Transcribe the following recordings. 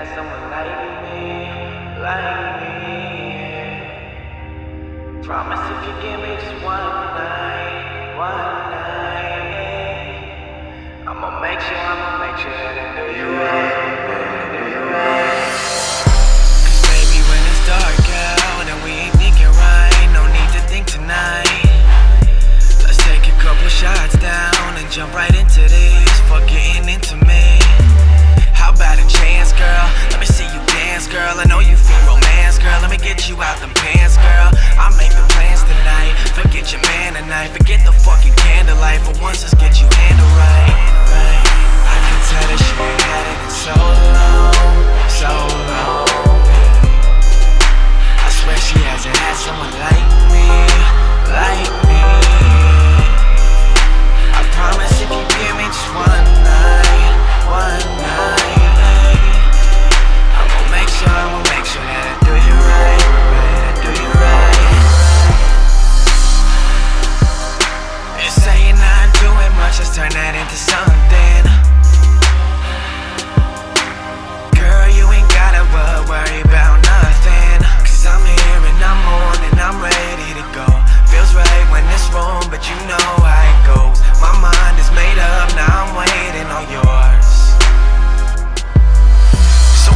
had someone like me. Promise if you give me just one night, yeah. I'ma make sure that do you right, do you right. Cause baby, when it's dark out and we ain't thinking right, no need to think tonight. Let's take a couple shots down and jump right into this. Fuck getting into me. How about a chance, girl? Let me see you dance, girl. I know you feel romance, girl. Let me get you out them pants, girl. I'm making plans tonight. Forget your man tonight. Forget the fucking candlelight. For once, let's get you handled right, right. I can tell that you ain't had it in so long, so long. I swear she hasn't had someone like me, like me. I promise if you give me just one night. I'ma make sure that I do you right, I do you right. It's saying not doing much, let's turn that into something. Girl, you ain't gotta worry about nothing. Cause I'm here and I'm on and I'm ready to go. Feels right when it's wrong, but you know how it goes. My mind is made up, now I'm waiting on yours.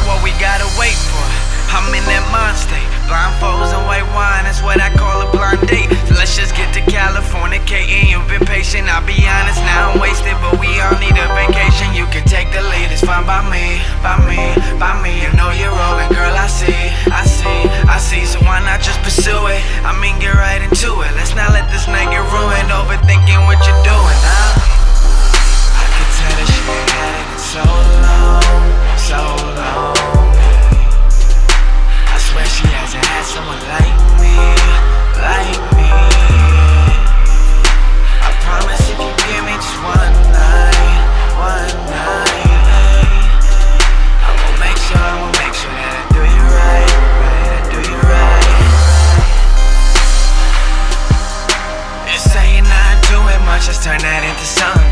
What we gotta wait for? I'm in that mind state. Blindfolds and white wine is what I call a blind date. So let's just get to Californicating. You've been patient, I'll be honest, now I'm wasted, but we all need a vacation. You can take the lead, it's fine by me, by me, by me. You know you're rolling, girl, I see. So why not just pursue it? I mean, get right into it. Let's not let this night get ruined, overthinking what you're doing, huh? I can tell that you ain't had it in so long, so long. I swear she hasn't had someone like me, like me. I promise if you give me just one night, I'ma make sure that I do you right, I do you right. It's saying not doing much, let's turn that into something.